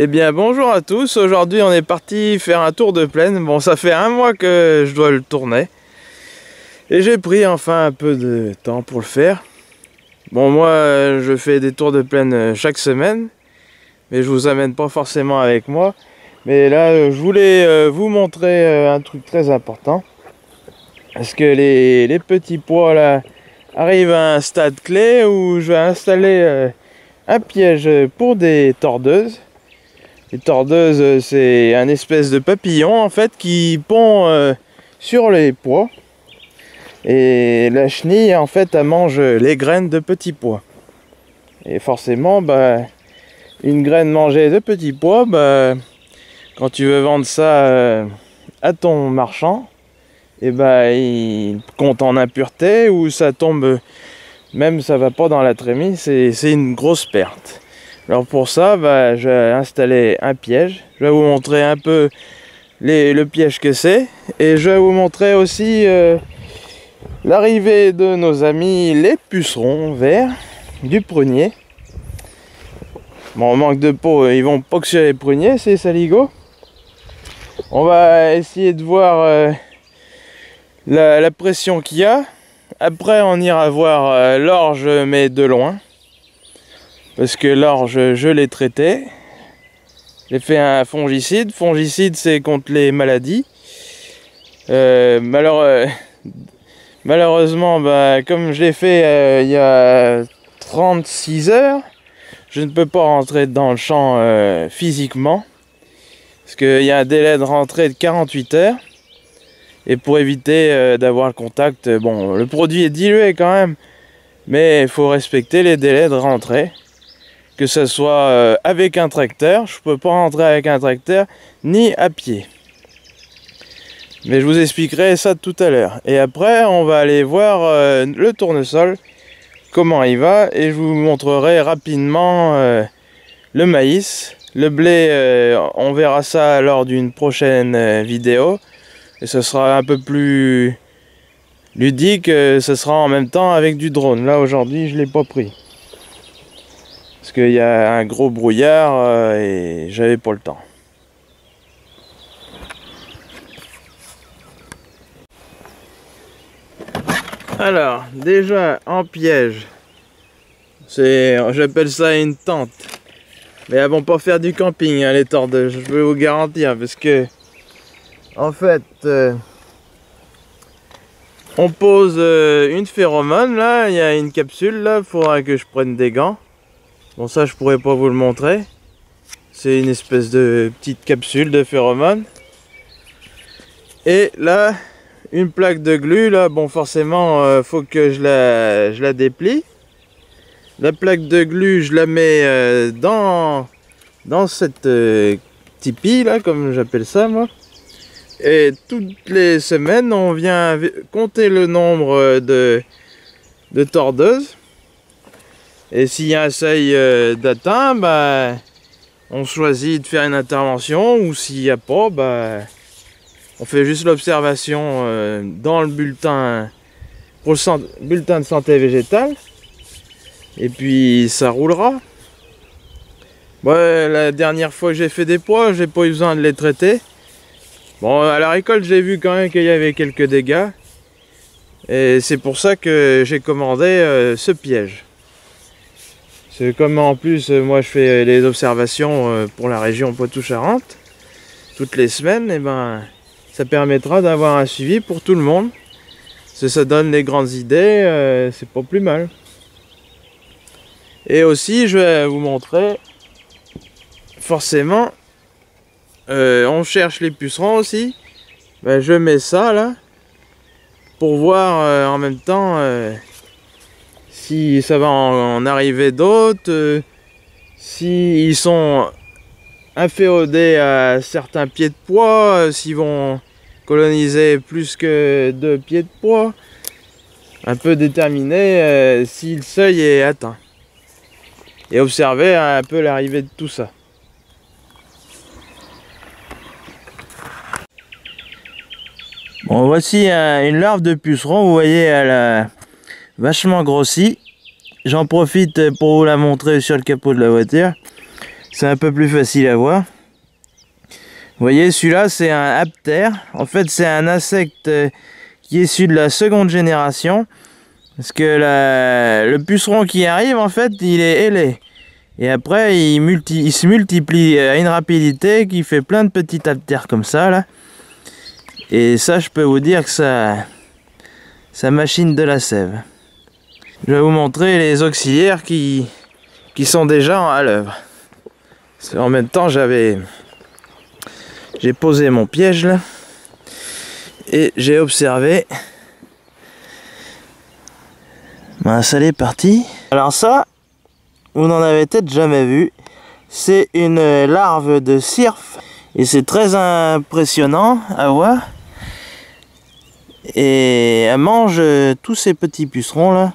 Eh bien bonjour à tous, aujourd'hui on est parti faire un tour de plaine. Bon, ça fait un mois que je dois le tourner et j'ai pris enfin un peu de temps pour le faire. Bon, moi je fais des tours de plaine chaque semaine, mais je vous amène pas forcément avec moi. Mais là je voulais vous montrer un truc très important, parce que les petits pois là arrivent à un stade clé où je vais installer un piège pour des tordeuses. Les tordeuses, c'est un espèce de papillon en fait qui pond sur les pois, et la chenille en fait elle mange les graines de petits pois, et forcément bah, une graine mangée de petits pois, bah, quand tu veux vendre ça à ton marchand, et bah, il compte en impureté ou ça tombe, même ça va pas dans la trémie, c'est une grosse perte. Alors pour ça, bah, je vais installer un piège. Je vais vous montrer un peu le piège que c'est. Et je vais vous montrer aussi l'arrivée de nos amis les pucerons verts du prunier. Bon, manque de peau, ils vont pas que sur les pruniers, c'est saligo. On va essayer de voir la pression qu'il y a. Après, on ira voir l'orge, mais de loin. Parce que l'orge, je l'ai traité. J'ai fait un fongicide. Fongicide, c'est contre les maladies. Malheureusement, bah, comme je l'ai fait il y a 36 heures, je ne peux pas rentrer dans le champ physiquement. Parce qu'il y a un délai de rentrée de 48 heures. Et pour éviter d'avoir le contact, bon, le produit est dilué quand même. Mais il faut respecter les délais de rentrée. Que ce soit avec un tracteur, je peux pas rentrer avec un tracteur, ni à pied. Mais je vous expliquerai ça tout à l'heure. Et après, on va aller voir le tournesol, comment il va, et je vous montrerai rapidement le maïs. Le blé, on verra ça lors d'une prochaine vidéo, et ce sera un peu plus ludique, ce sera en même temps avec du drone. Là, aujourd'hui, je l'ai pas pris. Parce qu'il y a un gros brouillard et j'avais pas le temps. Alors, déjà en piège, j'appelle ça une tente. Mais elles vont pas faire du camping, hein, les tordeuses, je peux vous garantir. Parce que, en fait, on pose une phéromone là, il y a une capsule là, il faudra que je prenne des gants. Bon, ça je pourrais pas vous le montrer, c'est une espèce de petite capsule de phéromone. Et là, une plaque de glu là, bon forcément faut que je la déplie. La plaque de glu, je la mets dans cette tipi là, comme j'appelle ça moi. Et toutes les semaines on vient compter le nombre de tordeuses. Et s'il y a un seuil d'atteint, bah, on choisit de faire une intervention, ou s'il n'y a pas, bah, on fait juste l'observation dans le bulletin, pour le bulletin de santé végétale, et puis ça roulera. Ouais, la dernière fois que j'ai fait des pois, j'ai pas eu besoin de les traiter. Bon, à la récolte, j'ai vu quand même qu'il y avait quelques dégâts, et c'est pour ça que j'ai commandé ce piège. Comme en plus moi je fais les observations pour la région Poitou-Charentes toutes les semaines, et ben ça permettra d'avoir un suivi pour tout le monde. Ça donne les grandes idées, c'est pas plus mal. Et aussi je vais vous montrer, forcément on cherche les pucerons aussi. Ben, je mets ça là pour voir en même temps si ça va en arriver d'autres, si ils sont inféodés à certains pieds de pois, s'ils vont coloniser plus que 2 pieds de pois, un peu déterminer si le seuil est atteint. Et observer un peu l'arrivée de tout ça. Bon, voici une larve de puceron, vous voyez, elle a vachement grossi. J'en profite pour vous la montrer sur le capot de la voiture. c'est un peu plus facile à voir. Vous voyez, celui-là c'est un aptère. En fait, c'est un insecte qui est issu de la seconde génération. Parce que le puceron qui arrive, en fait, il est ailé. Et après, il se multiplie à une rapidité qui fait plein de petits aptères comme ça, là. Et ça, je peux vous dire que ça machine de la sève. Je vais vous montrer les auxiliaires qui sont déjà à l'œuvre. En même temps, j'ai posé mon piège là et j'ai observé. Ben, ça est parti. Alors ça, vous n'en avez peut-être jamais vu. C'est une larve de cirfe et c'est très impressionnant à voir. Et elle mange tous ces petits pucerons là.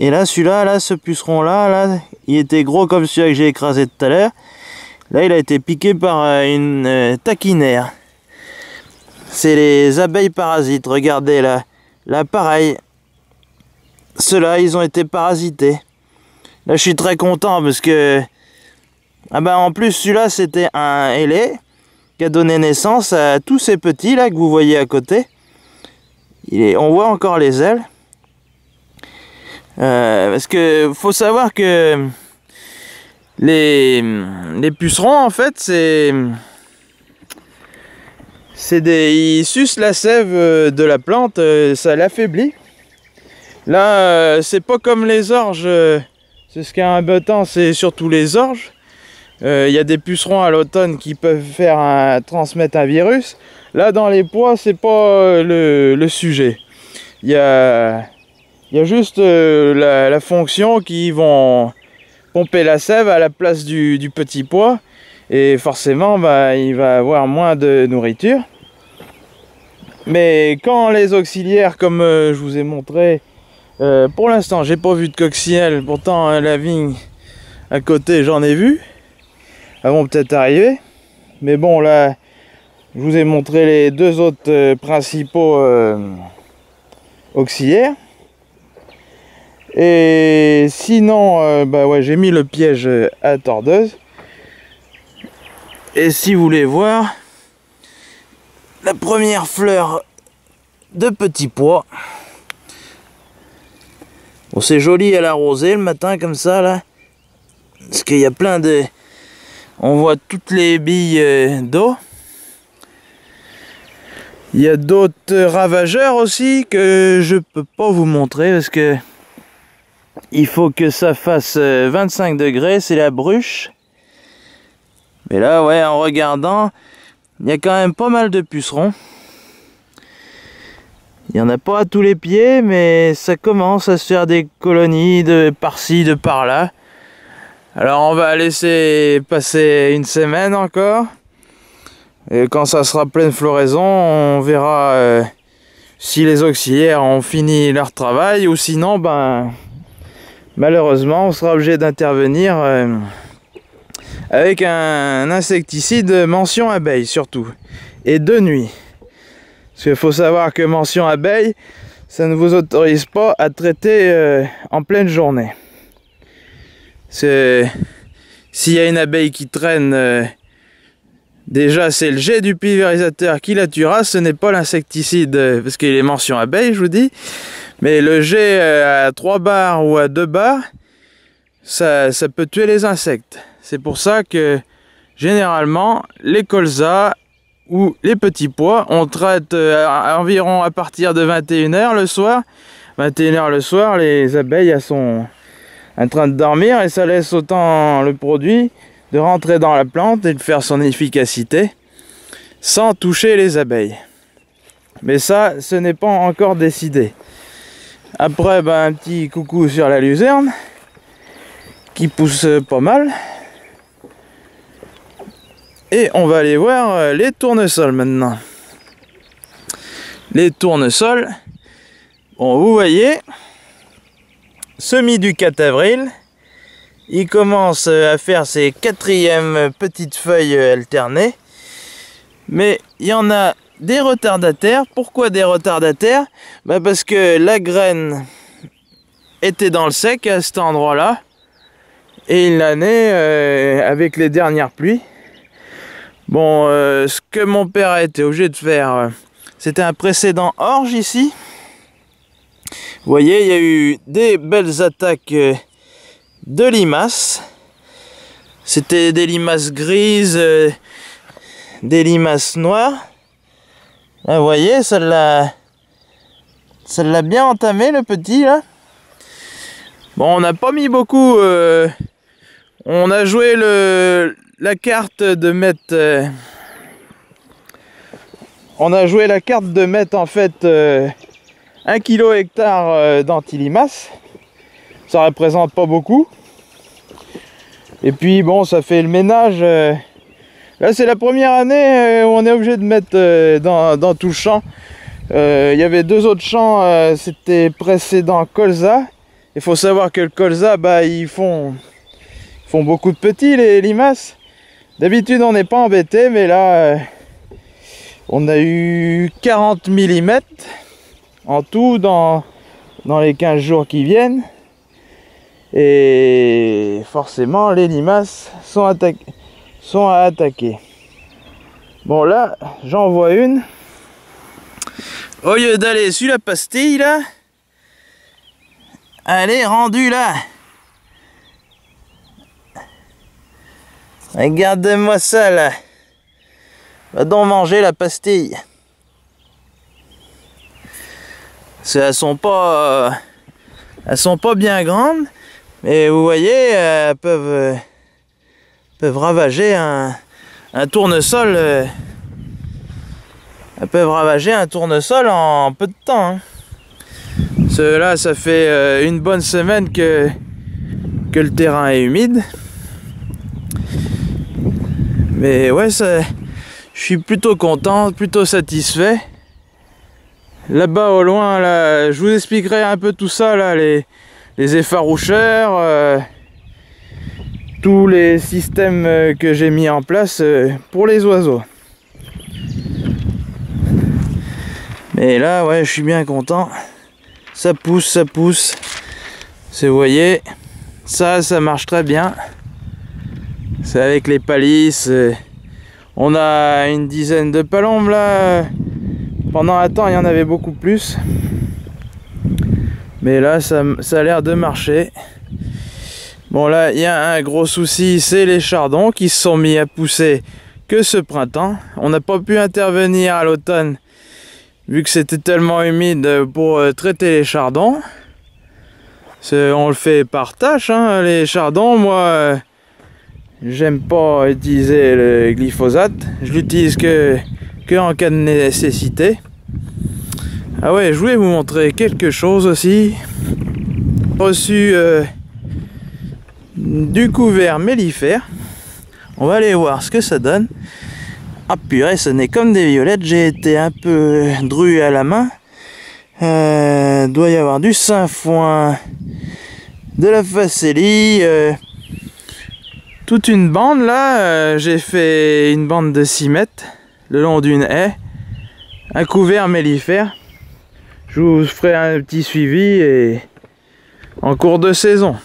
Et là, celui-là, là, ce puceron-là, là, il était gros comme celui-là que j'ai écrasé tout à l'heure. Là, il a été piqué par une taquinaire. C'est les abeilles parasites. Regardez là, là, pareil. Ceux-là, ils ont été parasités. Là, je suis très content parce que... Ah ben, en plus, celui-là, c'était un ailé qui a donné naissance à tous ces petits, là, que vous voyez à côté. On voit encore les ailes. Parce que faut savoir que les pucerons, en fait, ils sucent la sève de la plante, ça l'affaiblit. Là, c'est pas comme les orges, c'est ce qu'un bottin, c'est surtout les orges. Il y a des pucerons à l'automne qui peuvent transmettre un virus. Là, dans les pois, c'est pas le sujet. Il y a juste la fonction qui vont pomper la sève à la place du petit pois. Et forcément, bah, il va avoir moins de nourriture. Mais quand les auxiliaires, comme je vous ai montré, pour l'instant, j'ai pas vu de coccinelle. Pourtant, la vigne à côté, j'en ai vu. Elles vont peut-être arriver. Mais bon, là, je vous ai montré les deux autres principaux auxiliaires. Et sinon, bah ouais, j'ai mis le piège à tordeuse. Et si vous voulez voir la première fleur de petits pois, bon, c'est joli à la rosée le matin comme ça là, parce qu'il y a plein de, on voit toutes les billes d'eau. Il y a d'autres ravageurs aussi que je peux pas vous montrer parce que il faut que ça fasse 25 degrés, c'est la bruche. Mais là, ouais, en regardant, il y a quand même pas mal de pucerons. Il n'y en a pas à tous les pieds, mais ça commence à se faire des colonies de par-ci, de par-là. Alors on va laisser passer une semaine encore. Et quand ça sera pleine floraison, on verra si les auxiliaires ont fini leur travail ou sinon, ben... Malheureusement, on sera obligé d'intervenir avec un insecticide mention abeille surtout, et de nuit. Parce qu'il faut savoir que mention abeille, ça ne vous autorise pas à traiter en pleine journée. S'il y a une abeille qui traîne, déjà c'est le jet du pulvérisateur qui la tuera, ce n'est pas l'insecticide, parce qu'il est mention abeille, je vous dis. Mais le jet à 3 bars ou à 2 bars, ça peut tuer les insectes. C'est pour ça que, généralement, les colzas ou les petits pois, on traite environ à partir de 21h le soir. 21h le soir, les abeilles elles sont en train de dormir et ça laisse autant le produit de rentrer dans la plante et de faire son efficacité sans toucher les abeilles. Mais ça, ce n'est pas encore décidé. Après, ben, un petit coucou sur la luzerne qui pousse pas mal. Et on va aller voir les tournesols maintenant. Les tournesols, bon, vous voyez, semis du 4 avril, il commence à faire ses quatrièmes petites feuilles alternées. Mais il y en a des retardataires. Pourquoi des retardataires? Bah parce que la graine était dans le sec à cet endroit là Et une année, avec les dernières pluies, bon, ce que mon père a été obligé de faire, c'était un précédent orge ici. Vous voyez, il y a eu des belles attaques de limaces. C'était des limaces grises, des limaces noires. Là, vous voyez, ça l'a bien entamé, le petit, là. Bon, on n'a pas mis beaucoup. On a joué la carte de mettre... on a joué la carte de mettre, en fait, 1 kg hectare d'antilimace. Ça représente pas beaucoup. Et puis, bon, ça fait le ménage... Là, c'est la première année où on est obligé de mettre dans tout le champ. Il y avait deux autres champs, c'était précédent colza. Il faut savoir que le colza, bah, ils font beaucoup de petits, les limaces. D'habitude, on n'est pas embêté, mais là, on a eu 40 mm en tout dans les 15 jours qui viennent. Et forcément, les limaces sont à attaquer. Bon, là j'en vois une, au lieu d'aller sur la pastille, là elle est rendue là. Regardez-moi ça, là. Va donc manger la pastille. Elles sont pas bien grandes, mais vous voyez, elles peuvent ravager un tournesol. Elles peuvent ravager un tournesol en peu de temps, hein. Cela, ça fait une bonne semaine que le terrain est humide. Mais ouais, ça, je suis plutôt content, plutôt satisfait. Là-bas au loin, là, je vous expliquerai un peu tout ça, là, les effaroucheurs. Tous les systèmes que j'ai mis en place pour les oiseaux. Mais là, ouais, je suis bien content. Ça pousse, ça pousse. Vous voyez, ça marche très bien. C'est avec les palisses. On a une dizaine de palombes là. Pendant un temps, il y en avait beaucoup plus. Mais là, ça a l'air de marcher. Bon, là, il y a un gros souci, c'est les chardons qui se sont mis à pousser que ce printemps. On n'a pas pu intervenir à l'automne, vu que c'était tellement humide pour traiter les chardons. On le fait par tâche, hein, les chardons. Moi, j'aime pas utiliser le glyphosate. Je l'utilise que en cas de nécessité. Ah ouais, je voulais vous montrer quelque chose aussi. Reçu... du couvert mellifère. On va aller voir ce que ça donne. Ah purée, ça n'est comme des violettes. J'ai été un peu dru à la main. Doit y avoir du sainfoin, de la facélie, toute une bande là. J'ai fait une bande de 6 mètres le long d'une haie, un couvert mellifère. Je vous ferai un petit suivi et en cours de saison.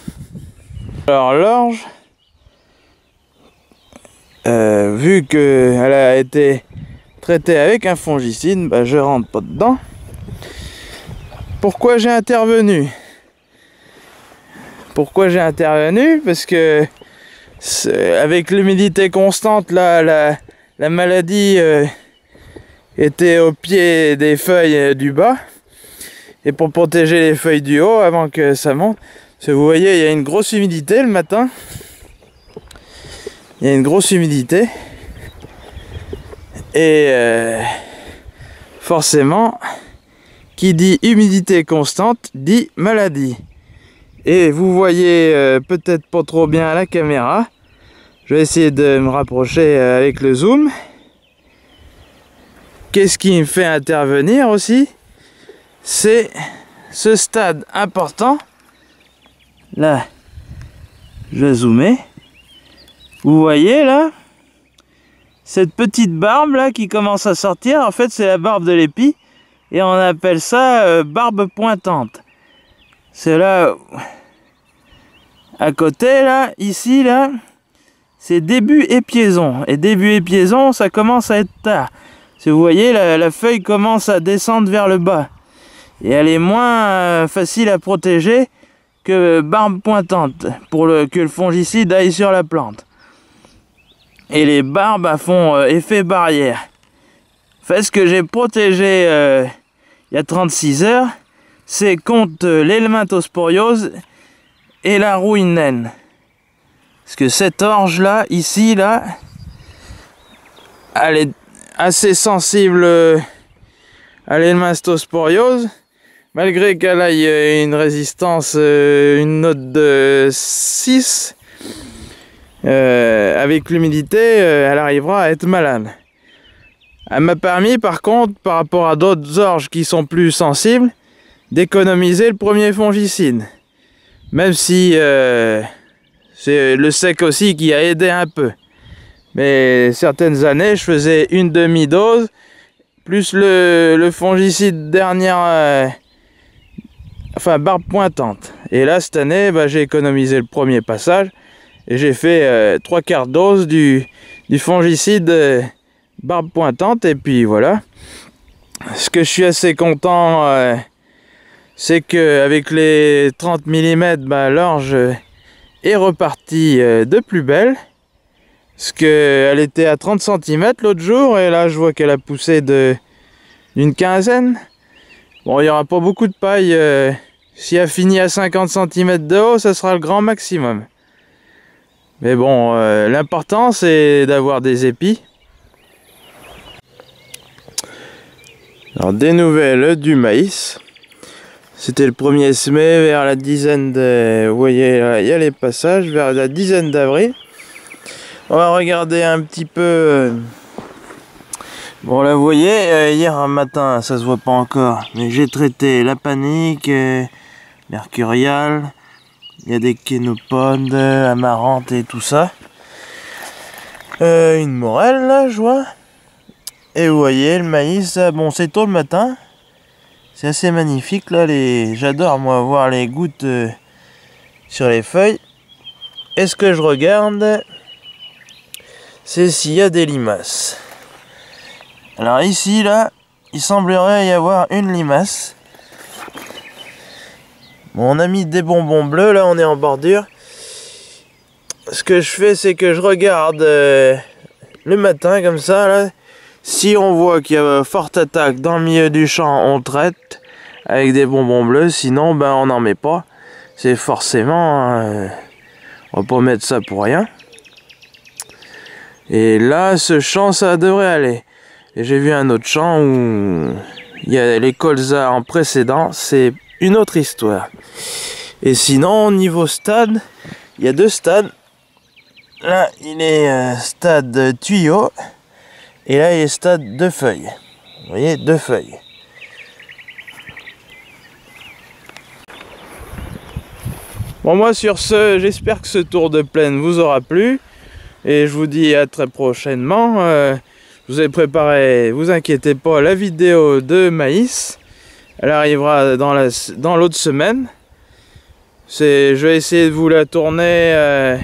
Alors l'orge, vu qu'elle a été traitée avec un fongicide, bah, je rentre pas dedans. Pourquoi j'ai intervenu? Parce que avec l'humidité constante, là, la maladie était au pied des feuilles du bas. Et pour protéger les feuilles du haut avant que ça monte. Vous voyez, il y a une grosse humidité le matin. Il y a une grosse humidité. Et forcément, qui dit humidité constante, dit maladie. Et vous voyez peut-être pas trop bien à la caméra. Je vais essayer de me rapprocher avec le zoom. Qu'est-ce qui me fait intervenir aussi? C'est ce stade important. Là, je vais zoomer. Vous voyez là, cette petite barbe là qui commence à sortir, en fait c'est la barbe de l'épi. Et on appelle ça barbe pointante. C'est là à côté là, ici là, c'est début épiaison. Et début épiaison, ça commence à être tard. Si vous voyez, la feuille commence à descendre vers le bas. Et elle est moins facile à protéger que barbe pointante, pour que le fongicide aille sur la plante. Et les barbes font effet barrière. Parce que j'ai protégé il y a 36 heures, c'est contre l'helminthosporiose et la rouille naine. Parce que cette orge là, ici là, elle est assez sensible à l'helminthosporiose, malgré qu'elle aille une résistance, une note de 6, avec l'humidité, elle arrivera à être malade. Elle m'a permis par contre, par rapport à d'autres orges qui sont plus sensibles, d'économiser le premier fongicide. Même si c'est le sec aussi qui a aidé un peu. Mais certaines années, je faisais une demi-dose, plus le fongicide dernière, enfin barbe pointante. Et là, cette année, bah, j'ai économisé le premier passage et j'ai fait 3/4 dose du fongicide barbe pointante. Et puis voilà. Ce que je suis assez content, c'est qu'avec les 30 mm, bah, l'orge est repartie de plus belle. Parce qu'elle était à 30 cm l'autre jour, et là je vois qu'elle a poussé d'une quinzaine. Bon, il n'y aura pas beaucoup de paille. Si elle finit à 50 cm de haut, ça sera le grand maximum. Mais bon, l'important c'est d'avoir des épis. Alors, des nouvelles du maïs. C'était le premier semé vers la dizaine de... Vous voyez, là, il y a les passages vers la dizaine d'avril. On va regarder un petit peu. Bon, là vous voyez, hier un matin, ça se voit pas encore, mais j'ai traité la panique, mercuriale, il y a des kénopodes, amarantes et tout ça. Une morelle là, je vois. Et vous voyez le maïs, bon c'est tôt le matin, c'est assez magnifique là, j'adore moi voir les gouttes sur les feuilles. Et ce que je regarde, c'est s'il y a des limaces. Alors ici là, il semblerait y avoir une limace. Bon, on a mis des bonbons bleus, là on est en bordure. Ce que je fais, c'est que je regarde le matin comme ça là. Si on voit qu'il y a forte attaque dans le milieu du champ, on traite avec des bonbons bleus, sinon ben on n'en met pas. C'est forcément on va pas mettre ça pour rien. Et là, ce champ, ça devrait aller. Et j'ai vu un autre champ où il y a les colzas en précédent, c'est une autre histoire. Et sinon, au niveau stade, il y a deux stades. Là, il est stade tuyau, et là, il est stade de feuilles. Vous voyez, deux feuilles. Bon, moi, sur ce, j'espère que ce tour de plaine vous aura plu. Et je vous dis à très prochainement. Je vous ai préparé, vous inquiétez pas, la vidéo de maïs. Elle arrivera dans l'autre semaine. Je vais essayer de vous la tourner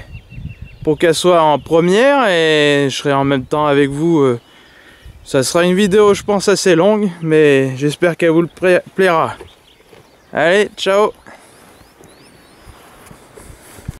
pour qu'elle soit en première. Et je serai en même temps avec vous. Ça sera une vidéo, je pense, assez longue. Mais j'espère qu'elle vous plaira. Allez, ciao!